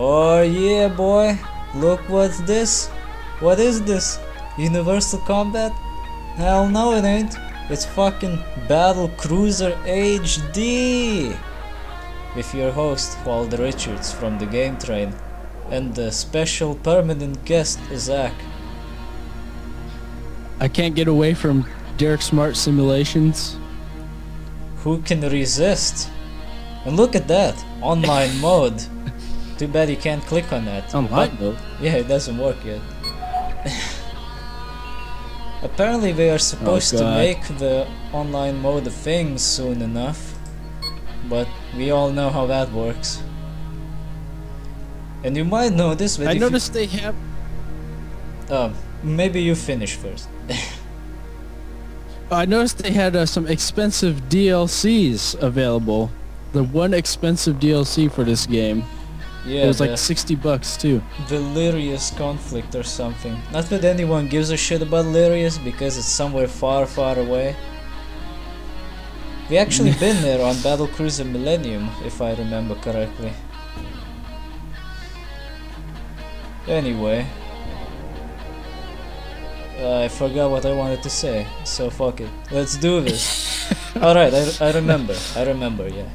Oh yeah boy, look what's this? What is this? Universal Combat? Hell no it ain't. It's fucking Battlecruiser HD! With your host Hwaldar Richards from the Game Train, and the special permanent guest Zach. I can't get away from Derek Smart Simulations. Who can resist? And look at that! Online mode! Too bad you can't click on that. Online mode? Yeah, it doesn't work yet. Apparently they are supposed to make the online mode a thing soon enough, but we all know how that works. And you might notice that I noticed they have... maybe you finish first. I noticed they had some expensive DLCs available. The one expensive DLC for this game. Yeah, it was like $60 too. The Lyrius Conflict or something. Not that anyone gives a shit about Lyrius because it's somewhere far, far away. We actually been there on Battlecruiser Millennium, if I remember correctly. Anyway, I forgot what I wanted to say, so fuck it. Let's do this. Alright, I remember, yeah.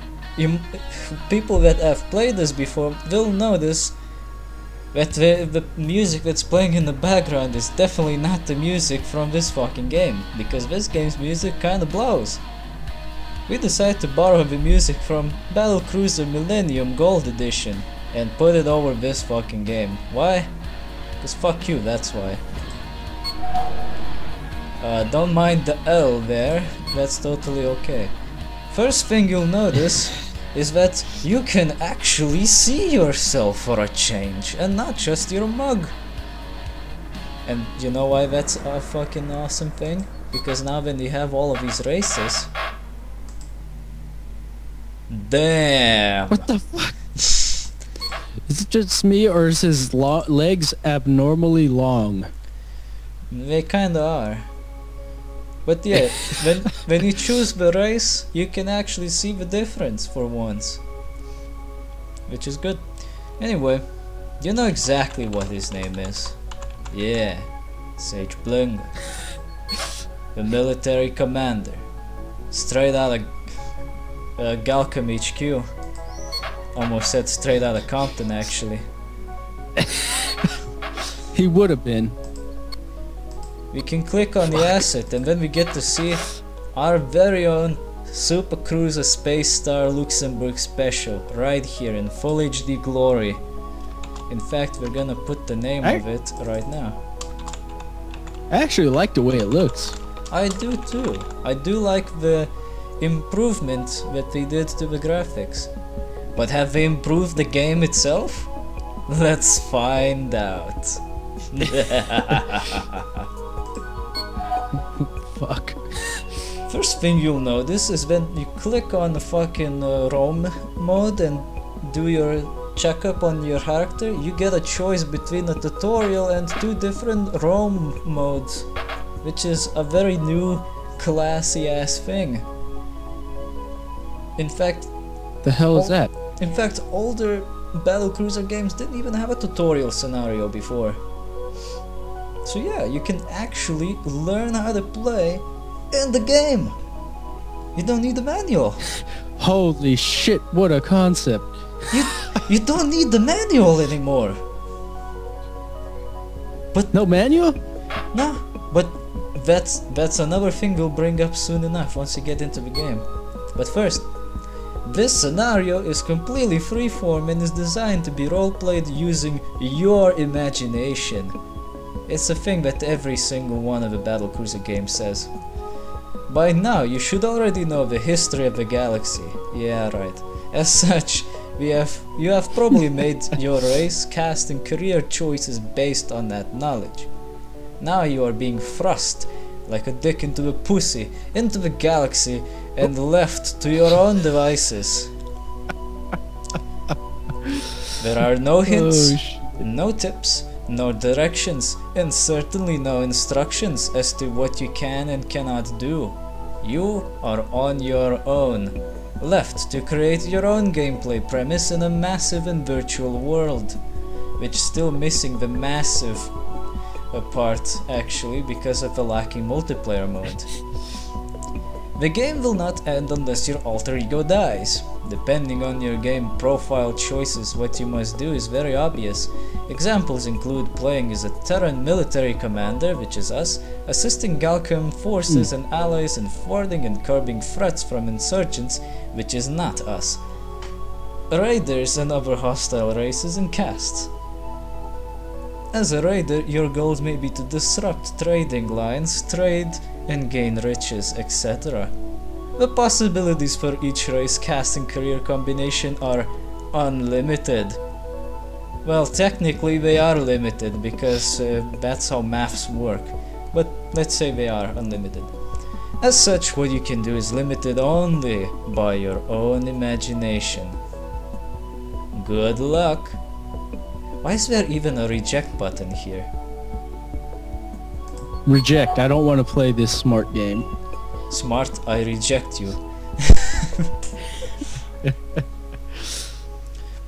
People that have played this before will notice that the music that's playing in the background is definitely not the music from this fucking game, because this game's music kinda blows. We decided to borrow the music from Battlecruiser Millennium Gold Edition and put it over this fucking game. Why? Because fuck you, that's why. Don't mind the L there, that's totally okay. First thing you'll notice is that you can actually see yourself for a change and not just your mug. And you know why that's a fucking awesome thing? Because now when you have all of these races... Damn! What the fuck? Is it just me or is his legs abnormally long? They kinda are. But yeah, when you choose the race, you can actually see the difference for once. Which is good. Anyway, you know exactly what his name is. Yeah, Sage Blinga. The military commander. Straight out of Galcom HQ. Almost said straight out of Compton, actually. He would have been. We can click on the asset and then we get to see our very own Super Cruiser Space Star Luxembourg Special right here in full HD glory. In fact, we're gonna put the name of it right now. I actually like the way it looks. I do too. I do like the improvement that they did to the graphics. But have they improved the game itself? Let's find out. Fuck. First thing you'll notice is when you click on the fucking roam mode and do your checkup on your character, you get a choice between a tutorial and two different roam modes, which is a very new, classy ass thing. In fact, the hell is that? In fact, older Battlecruiser games didn't even have a tutorial scenario before. So yeah, you can actually learn how to play in the game. You don't need the manual. Holy shit, what a concept. You don't need the manual anymore. But no manual? No, but that's another thing we'll bring up soon enough once you get into the game. But first, this scenario is completely freeform and is designed to be roleplayed using your imagination. It's a thing that every single one of the Battlecruiser games says. By now, you should already know the history of the galaxy. Yeah, right. As such, you have probably made your race, cast, and career choices based on that knowledge. Now you are being thrust, like a dick into a pussy, into the galaxy, and left to your own devices. There are no hints, no tips, no directions, and certainly no instructions as to what you can and cannot do. You are on your own, left to create your own gameplay premise in a massive and virtual world, which still missing the massive part actually because of the lacking multiplayer mode. The game will not end unless your alter ego dies. Depending on your game profile choices, what you must do is very obvious. Examples include playing as a Terran military commander, which is us, assisting Galcom forces and allies in thwarting and curbing threats from insurgents, which is not us, raiders and other hostile races and castes. As a raider, your goal may be to disrupt trading lines, trade and gain riches, etc. The possibilities for each race, caste and career combination are unlimited. Well, technically they are limited because that's how maths work, but let's say they are unlimited. As such, what you can do is limited only by your own imagination. Good luck! Why is there even a reject button here? Reject, I don't want to play this smart game. Smart, I reject you.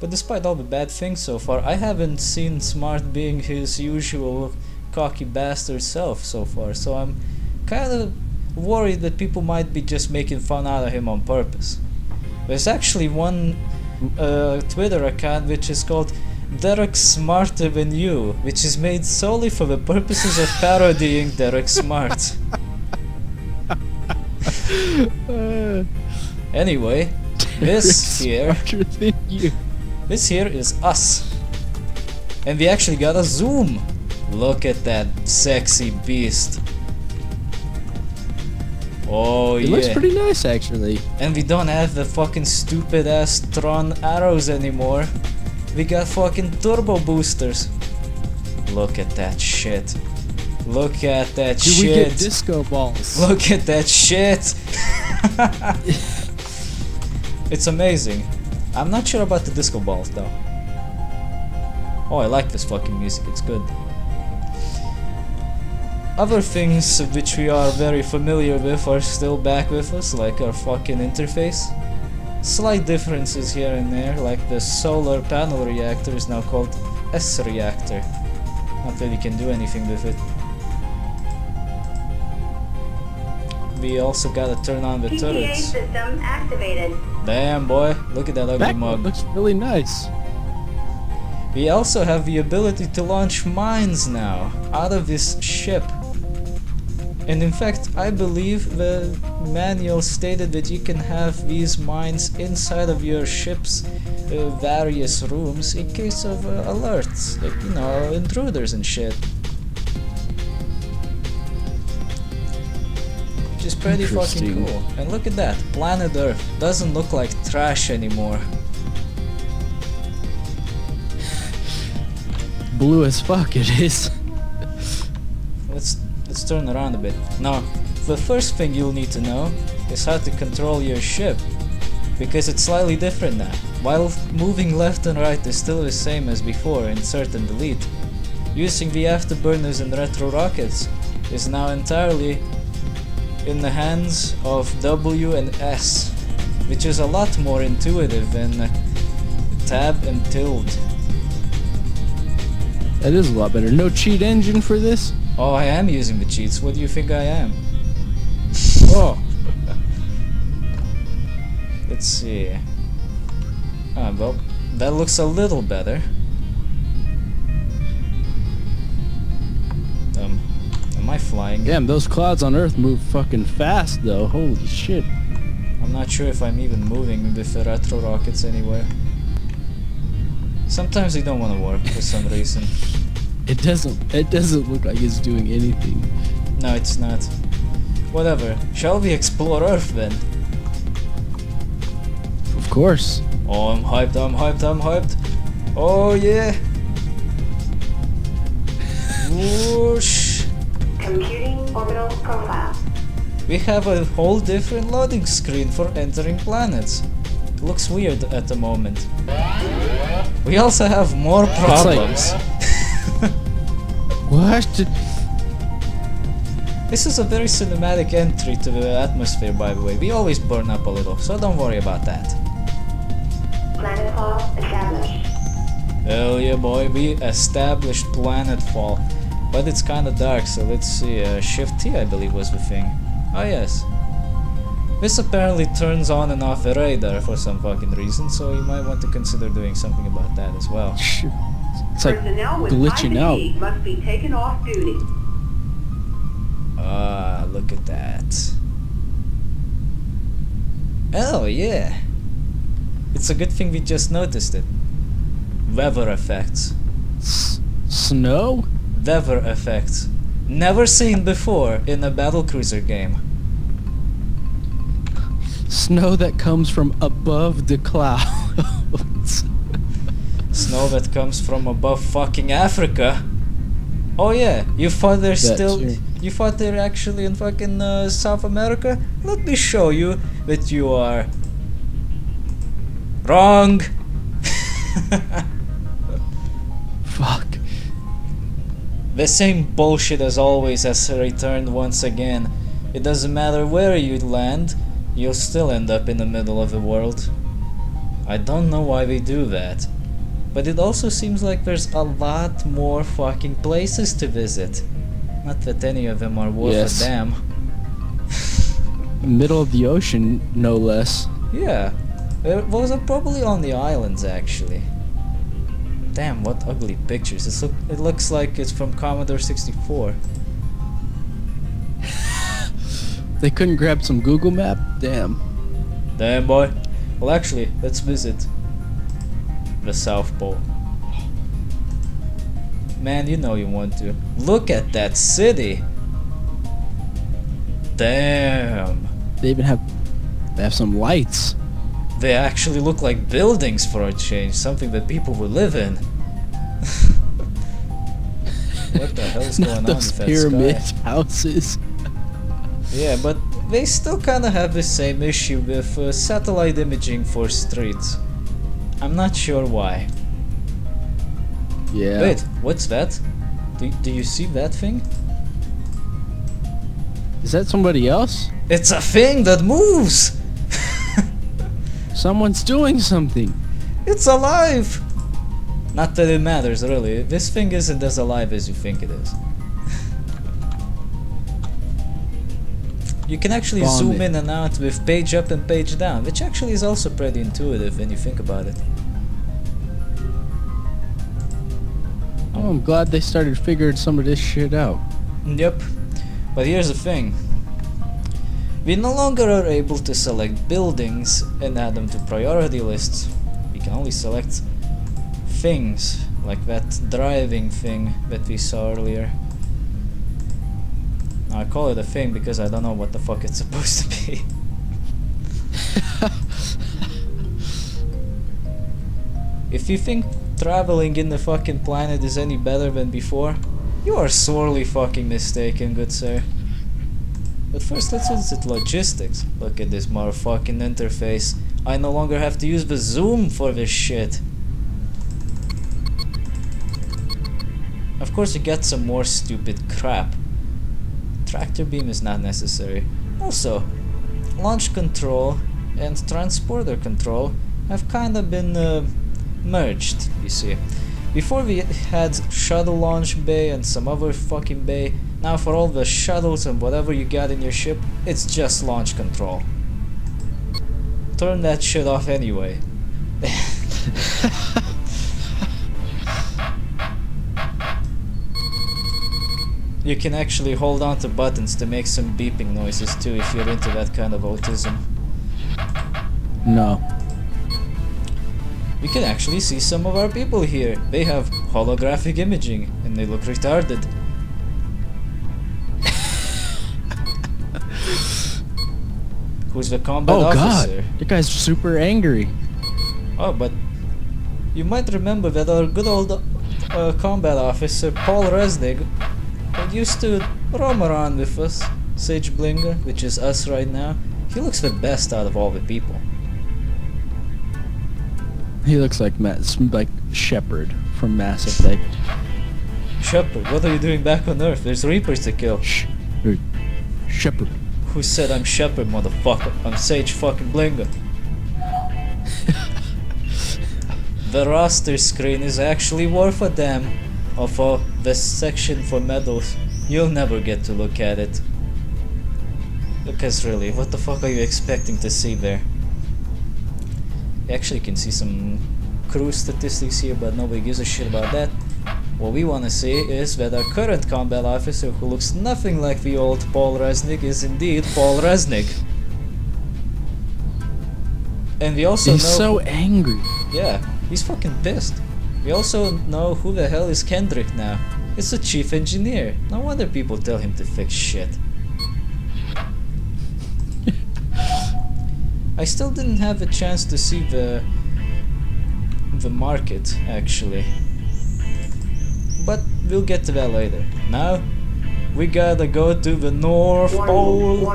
But despite all the bad things so far, I haven't seen Smart being his usual cocky bastard self so far, so I'm kind of worried that people might be just making fun out of him on purpose. There's actually one Twitter account which is called Derek Smarter Than You, which is made solely for the purposes of parodying Derek Smart. Anyway, this here is us, and we actually got a zoom. Look at that sexy beast. Oh yeah, it looks pretty nice actually. And we don't have the fucking stupid ass Tron arrows anymore. We got fucking turbo boosters. Look at that shit. Look at that shit. Did we get disco balls? Look at that shit. It's amazing. I'm not sure about the disco balls though. Oh, I like this fucking music, it's good. Other things which we are very familiar with are still back with us, like our fucking interface. Slight differences here and there, like the solar panel reactor is now called S-reactor. Not that you can do anything with it. We also gotta turn on the turrets. System activated. Damn boy, look at that ugly mug. Looks really nice. We also have the ability to launch mines now, out of this ship. And in fact, I believe the manual stated that you can have these mines inside of your ship's various rooms in case of alerts, like, you know, intruders and shit. Which is pretty fucking cool. And look at that, planet Earth doesn't look like trash anymore. Blue as fuck it is. Let's turn around a bit. Now, the first thing you'll need to know is how to control your ship, because it's slightly different now. While moving left and right is still the same as before, insert and delete, using the afterburners and retro rockets is now entirely in the hands of W and S, which is a lot more intuitive than tab and tilde. That is a lot better. No cheat engine for this? Oh, I am using the cheats. What do you think I am? Oh! Let's see. Ah, well, that looks a little better. Am I flying? Damn, those clouds on Earth move fucking fast, though. Holy shit. I'm not sure if I'm even moving with the retro rockets anywhere. Sometimes they don't want to work for some reason. It doesn't look like it's doing anything. No, it's not. Whatever. Shall we explore Earth then? Of course. Oh, I'm hyped, I'm hyped, I'm hyped. Oh yeah. Whoosh. Computing orbital profile. We have a whole different loading screen for entering planets. It looks weird at the moment. We also have more problems. What? This is a very cinematic entry to the atmosphere, by the way. We always burn up a little, so don't worry about that. Planetfall established. Oh yeah, boy, we established planetfall. But it's kinda dark, so let's see. Shift T, I believe, was the thing. Oh yes. This apparently turns on and off the radar for some fucking reason, so you might want to consider doing something about that as well. It's like glitching out. Must be taken off duty. Ah, look at that. Oh yeah. It's a good thing we just noticed it. Weather effects. Snow? Weather effects. Never seen before in a Battlecruiser game. Snow that comes from above the clouds. Snow that comes from above fucking Africa. Oh yeah, you thought they're still... True. You thought they're actually in fucking South America? Let me show you that you are... wrong! Fuck. The same bullshit as always has returned once again. It doesn't matter where you land, you'll still end up in the middle of the world. I don't know why they do that. But it also seems like there's a lot more fucking places to visit. Not that any of them are worth a damn. Middle of the ocean, no less. Yeah. Those are probably on the islands, actually. Damn, what ugly pictures. It looks like it's from Commodore 64. They couldn't grab some Google map? Damn. Damn, boy. Well, actually, let's visit the South Pole. Man, you know you want to. Look at that city! Damn! They even have... they have some lights. They actually look like buildings for a change, something that people would live in. What the hell is going on with that pyramid sky? Houses. Yeah, but they still kind of have the same issue with satellite imaging for streets. I'm not sure why. Yeah. Wait, what's that? Do you see that thing? Is that somebody else? It's a thing that moves! Someone's doing something! It's alive! Not that it matters, really. This thing isn't as alive as you think it is. You can actually zoom in and out with page up and page down, which actually is also pretty intuitive when you think about it. Oh, I'm glad they started figuring some of this shit out. Yep. But here's the thing. We no longer are able to select buildings and add them to priority lists. We can only select things, like that driving thing that we saw earlier. Now I call it a thing because I don't know what the fuck it's supposed to be. If you think traveling in the fucking planet is any better than before, you are sorely fucking mistaken, good sir. But first, let's visit logistics. Look at this motherfucking interface. I no longer have to use the zoom for this shit. Of course, you get some more stupid crap. Tractor beam is not necessary. Also, launch control and transporter control have kinda been merged, you see. Before we had shuttle launch bay and some other fucking bay. Now for all the shuttles and whatever you got in your ship, it's just launch control. Turn that shit off anyway. You can actually hold on to buttons to make some beeping noises too if you're into that kind of autism. No. You can actually see some of our people here. They have holographic imaging and they look retarded. Who's the combat officer? Oh god, that guy's super angry. Oh, but you might remember that our good old combat officer, Paul Resnick, that used to roam around with us, Sage Blinga, which is us right now, he looks the best out of all the people. He looks like Shepherd from Mass Effect. Shepherd, what are you doing back on Earth? There's Reapers to kill. Hey, Shepherd. Who said I'm Shepherd, motherfucker? I'm Sage fucking Blinga. The roster screen is actually worth a damn. Of all the section for medals, you'll never get to look at it. Because really, what the fuck are you expecting to see there? You actually can see some crew statistics here, but nobody gives a shit about that. What we want to see is that our current combat officer, who looks nothing like the old Paul Resnick, is indeed Paul Resnick. And we also know— he's so angry. Yeah, he's fucking pissed. We also know who the hell is Kendrick now. It's the chief engineer. No wonder people tell him to fix shit. I still didn't have a chance to see the market, actually. But we'll get to that later. Now, we gotta go to the North Pole.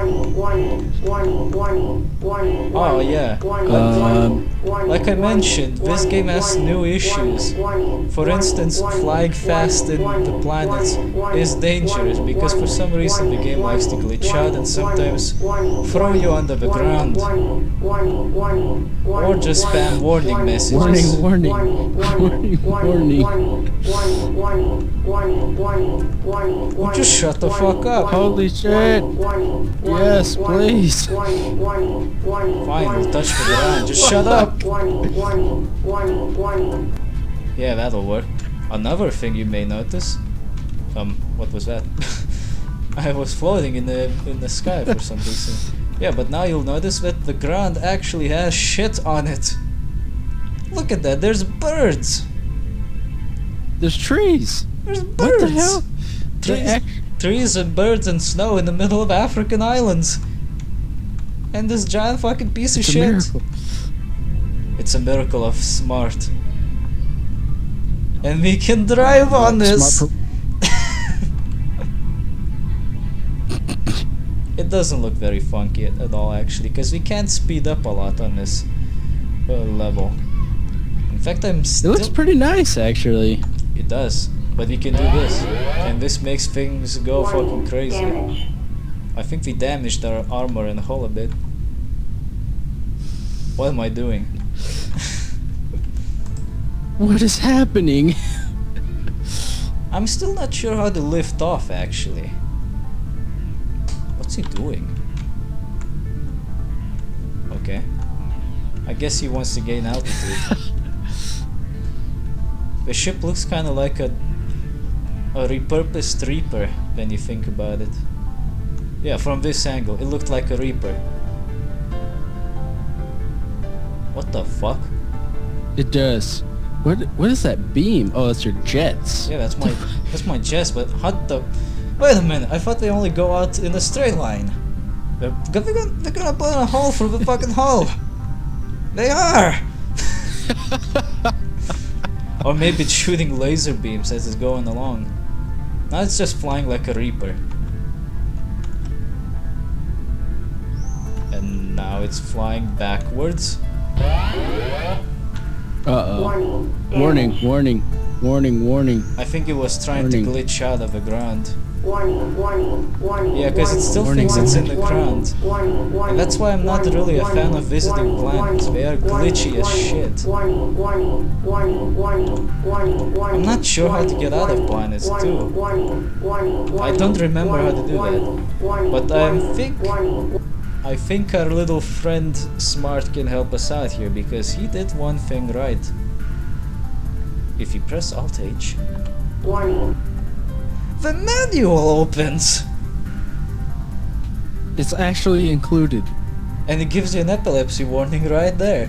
Oh yeah. Like I mentioned, this game has new issues. For instance, flying fast in the planets is dangerous because for some reason the game likes to glitch out and sometimes throw you under the ground. Or just spam warning messages. Warning, warning, warning, warning. Would you shut the fuck up? Holy shit! Yes, please! Fine, we'll touch the ground. Just shut up! Yeah, that'll work. Another thing you may notice. What was that? I was floating in the sky for some reason. Yeah, but now you'll notice that the ground actually has shit on it. Look at that. There's birds. There's trees. There's birds. What the hell? Trees and birds and snow in the middle of African islands. And this giant fucking piece of shit. Miracle. It's a miracle of smart. And we can drive on this! It doesn't look very funky at all actually, because we can't speed up a lot on this level. In fact, I'm still— it looks pretty nice actually. It does, but we can do this. And this makes things go fucking crazy. Damage. I think we damaged our armor and hull a bit. What am I doing? What is happening? I'm still not sure how to lift off actually. What's he doing? Okay. I guess he wants to gain altitude. The ship looks kinda like a repurposed Reaper when you think about it. Yeah, from this angle it looked like a Reaper. What the fuck? It does. What is that beam? Oh, that's your jets. Yeah, that's my jets. But what the? Wait a minute! I thought they only go out in a straight line. They're gonna put a hole through the fucking hole. They are. Or maybe it's shooting laser beams as it's going along. Now it's just flying like a Reaper. And now it's flying backwards. Warning, warning, warning, warning. I think it was trying to glitch out of the ground. Yeah, because it still thinks it's in the ground. And that's why I'm not really a fan of visiting planets. They are glitchy as shit. I'm not sure how to get out of planets too. I don't remember how to do that. But I think our little friend Smart can help us out here, because he did one thing right. If you press Alt-H... the manual opens! It's actually included. And it gives you an epilepsy warning right there.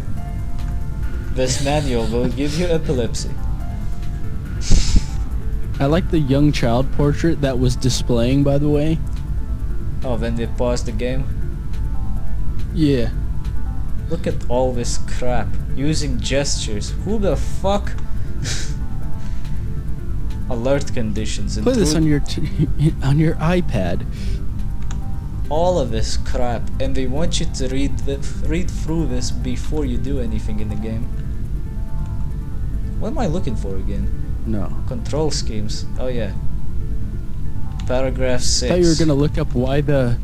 This manual will give you epilepsy. I like the young child portrait that was displaying, by the way. Oh, then they paused the game? Yeah. Look at all this crap. Using gestures. Who the fuck? Alert conditions. Put this on your iPad. All of this crap, and they want you to read through this before you do anything in the game. What am I looking for again? No. Control schemes. Oh yeah. Paragraph 6. I thought you were going to look up why the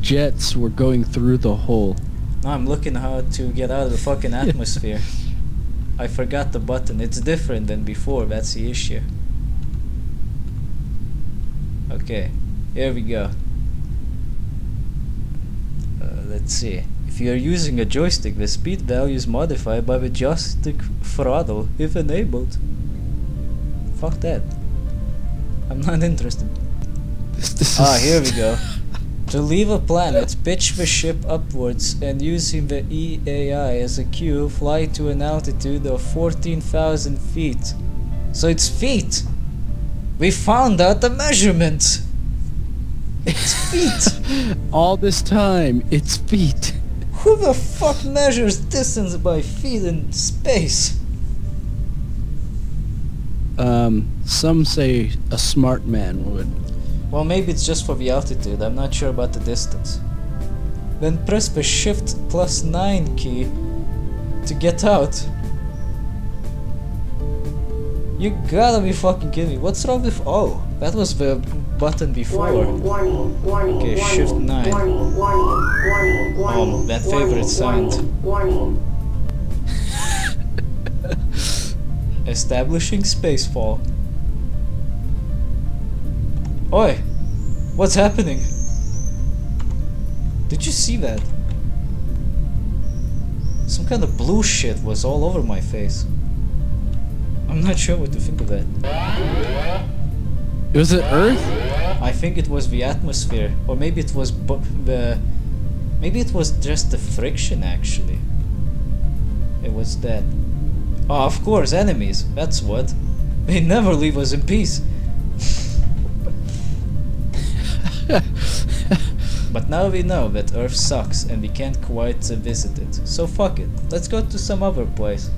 jets were going through the hole. No, I'm looking how to get out of the fucking atmosphere. I forgot the button. It's different than before. That's the issue. Okay. Here we go. Let's see. If you are using a joystick, the speed value is modified by the joystick throttle, if enabled. Fuck that. I'm not interested. Ah, here we go. To leave a planet, pitch the ship upwards and using the EAI as a cue, fly to an altitude of 14,000 feet. So it's feet! We found out the measurement! It's feet! All this time, it's feet. Who the fuck measures distance by feet in space? Some say a smart man would. Well, maybe it's just for the altitude, I'm not sure about the distance. Then press the shift plus 9 key to get out. You gotta be fucking kidding me. What's wrong with... Oh, that was the button before. Okay, shift 9. Oh, that favorite sound. Establishing spacefall. Oi! What's happening? Did you see that? Some kind of blue shit was all over my face. I'm not sure what to think of that. Was it Earth? I think it was the atmosphere, or maybe it was maybe it was just the friction actually. It was that. Oh, of course, enemies. That's what. They never leave us in peace. But now we know that Earth sucks and we can't quite visit it. So fuck it. Let's go to some other place.